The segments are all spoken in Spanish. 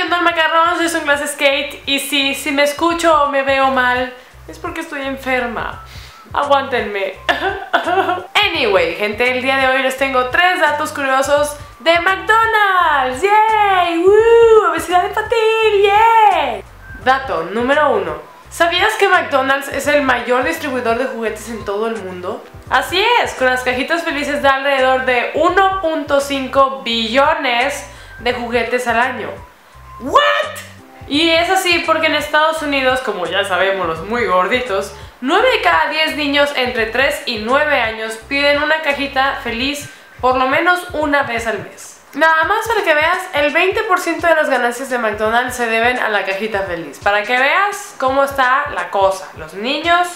¿qué onda, macarrón? Soy SunglassesKate y si me escucho o me veo mal es porque estoy enferma. Aguántenme. Anyway, gente, el día de hoy les tengo 3 datos curiosos de McDonald's. ¡Yay! ¡Woo! ¡Obesidad infantil! ¡Yay! Dato número 1. ¿Sabías que McDonald's es el mayor distribuidor de juguetes en todo el mundo? Así es, con las cajitas felices de alrededor de 1.5 billones de juguetes al año. ¿What? Y es así porque en Estados Unidos, como ya sabemos los muy gorditos, 9 de cada 10 niños entre 3 y 9 años piden una cajita feliz por lo menos una vez al mes. Nada más para que veas, el 20% de las ganancias de McDonald's se deben a la cajita feliz. Para que veas cómo está la cosa, los niños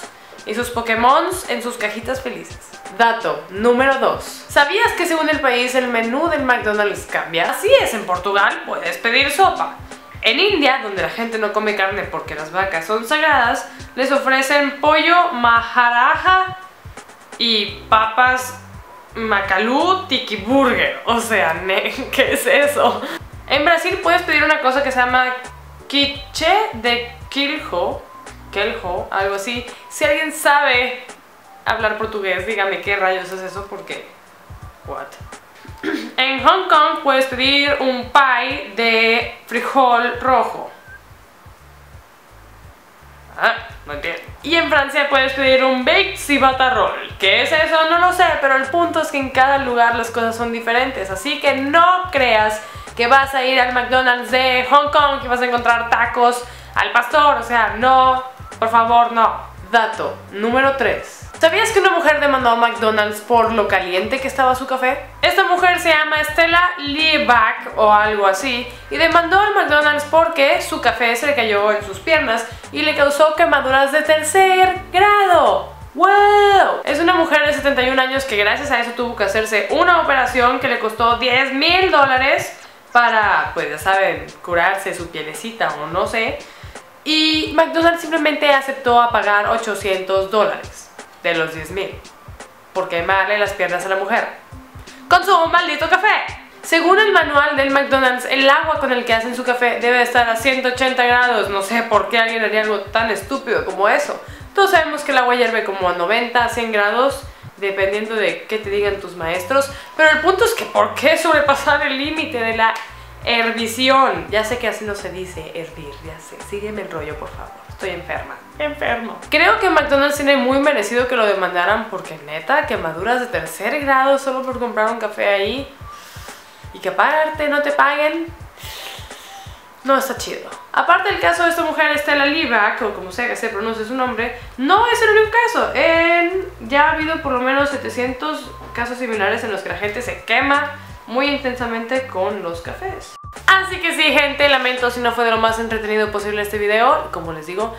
y sus Pokémon en sus cajitas felices. Dato número 2. ¿Sabías que según el país el menú del McDonald's cambia? Así es, en Portugal puedes pedir sopa. En India, donde la gente no come carne porque las vacas son sagradas, les ofrecen pollo maharaja y papas macalú tiki burger. O sea, ¿qué es eso? En Brasil puedes pedir una cosa que se llama quiche de quiljo, algo así. Si alguien sabe hablar portugués, dígame qué rayos es eso, porque... what? En Hong Kong puedes pedir un pie de frijol rojo. Ah, no entiendo. Y en Francia puedes pedir un baked ciabatta roll. ¿Qué es eso? No lo sé, pero el punto es que en cada lugar las cosas son diferentes. Así que no creas que vas a ir al McDonald's de Hong Kong y vas a encontrar tacos al pastor. O sea, no, por favor, no. Dato número 3. ¿Sabías que una mujer demandó a McDonald's por lo caliente que estaba su café? Esta mujer se llama Stella Liebeck o algo así y demandó al McDonald's porque su café se le cayó en sus piernas y le causó quemaduras de tercer grado. ¡Wow! Es una mujer de 71 años que gracias a eso tuvo que hacerse una operación que le costó $10,000 para, pues ya saben, curarse su pielecita o no sé. Y McDonald's simplemente aceptó a pagar $800 de los $10,000 por quemarle las piernas a la mujer con su maldito café. Según el manual del McDonald's, el agua con el que hacen su café debe estar a 180 grados. No sé por qué alguien haría algo tan estúpido como eso. Todos sabemos que el agua hierve como a 90, a 100 grados, dependiendo de qué te digan tus maestros. Pero el punto es que ¿por qué sobrepasar el límite de la hervisión? Ya sé que así no se dice hervir, ya sé. Sígueme el rollo, por favor. Estoy enferma. Enfermo. Creo que McDonald's tiene muy merecido que lo demandaran porque neta, quemaduras de tercer grado solo por comprar un café ahí y que aparte no te paguen. No está chido. Aparte el caso de esta mujer, Stella Liebeck, o como sea que se pronuncie su nombre, no es el único caso. Ya ha habido por lo menos 700 casos similares en los que la gente se quema muy intensamente con los cafés. Así que sí, gente, lamento si no fue de lo más entretenido posible este video. Como les digo,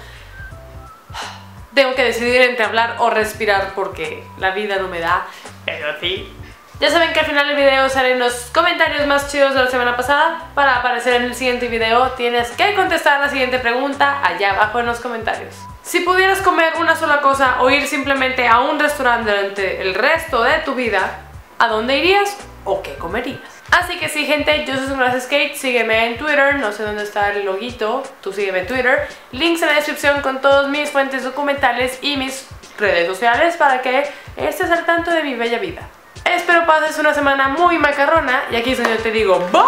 tengo que decidir entre hablar o respirar porque la vida no me da, pero sí. Ya saben que al final del video salen los comentarios más chidos de la semana pasada. Para aparecer en el siguiente video tienes que contestar la siguiente pregunta allá abajo en los comentarios. Si pudieras comer una sola cosa o ir simplemente a un restaurante durante el resto de tu vida, ¿a dónde irías? ¿O qué comerías? Así que sí, gente, yo soy SunglassesKate, sígueme en Twitter, no sé dónde está el loguito, tú sígueme en Twitter, links en la descripción con todas mis fuentes documentales y mis redes sociales para que estés al tanto de mi bella vida. Espero pases una semana muy macarrona y aquí es donde yo te digo ¡bye!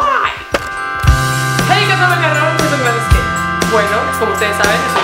Hey, ¿qué tal, macarrón? Soy SunglassesKate. Bueno, como ustedes saben,